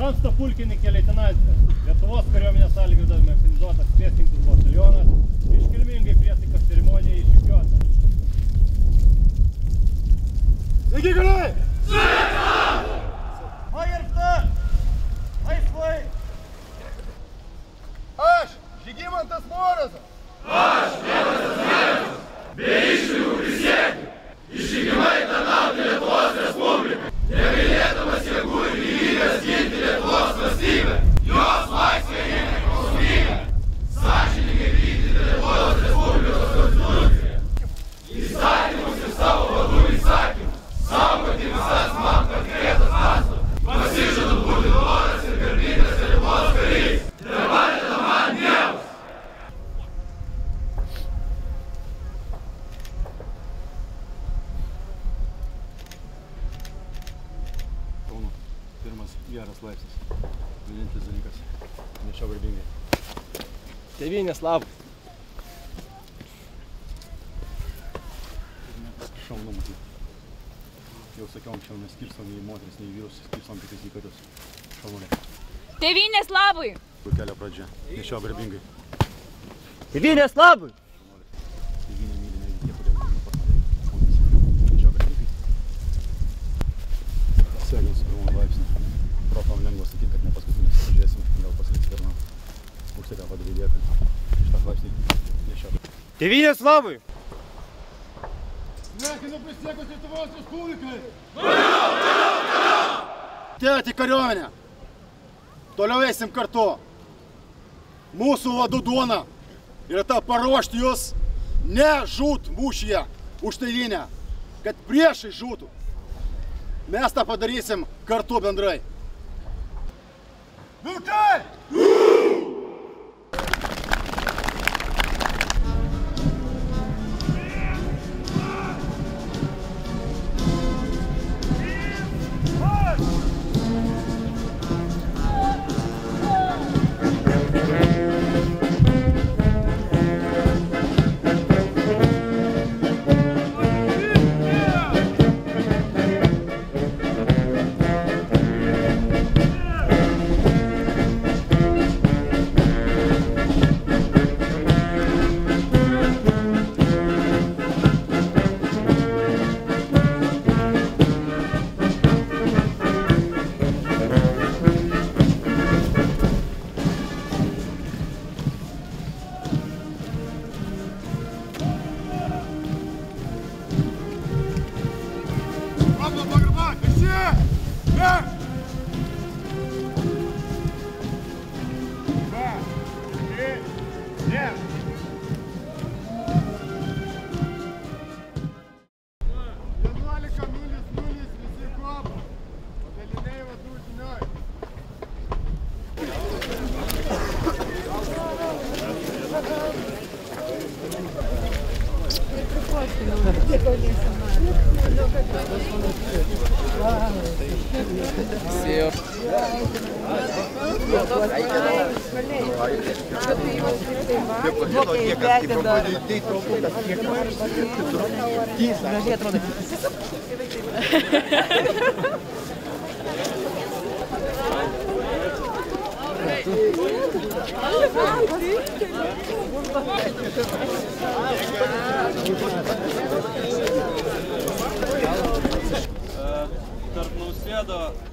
Tamsta pulkininkė leitenantė, Lietuvos kariuomenės Algirdo mechanizuotas pėstininkų batalionas, iškilmingai priesaikos ceremonijai išrikiuota. Sveiki, kariai! Sveika! Pagerbta! Laisvai! Aš, Žygimantas Morozas! Aš, Tėvas Asmenius! Be išlygų prisiekiu! Ištikimai tarnauti Lietuvos Respublikai! Negailėdamas jėgų ir gyvybės ginti Lietuvos valstybę, jos laisvę ir nepriklausomybę, sąžiningai vykdyti Lietuvos Respublikos konstituciją, įstatymus ir savo vadų įsakymus, saugoti visas man patikėtas paslaugas, pasižadu būti doras ir garbingas Lietuvos karys, tepadeda man Dievas. Geras laipsnis, vienintelis dalykas, nešiau garbingai. Tėvynės labas. Šaunu matyti. Jau sakiau, anksčiau neskirsom nei moteris, nei vyrus, skirsom tik į karius. Šaunulė. Tėvynės labai. Kelio pradžia, nešiau garbingai. Tėvynės labai. Tėvynė mylime ir tie, kurie garbingai. Nešiau garbingai. Sveikinam su pirmą laipsnį. Profam lengva sakyti, kad ne paskutinis. Pažiūrėsim, gal pasiliks pirmą. Užsėka padarydė, kad šitą laipsnį nešiau. Tėvynės labui! Sveikinu prisiekus Lietuvos Respublikai! Valiau, valiau, valiau! Tėti kariuomenė! Toliau eisim kartu. Mūsų vadų duona yra ta paruošti jūs ne žūt mūšyje už tėvynę, kad priešai žūtų. Mes tą padarysim kartu bendrai. Vilkai! Tarp Nausėdo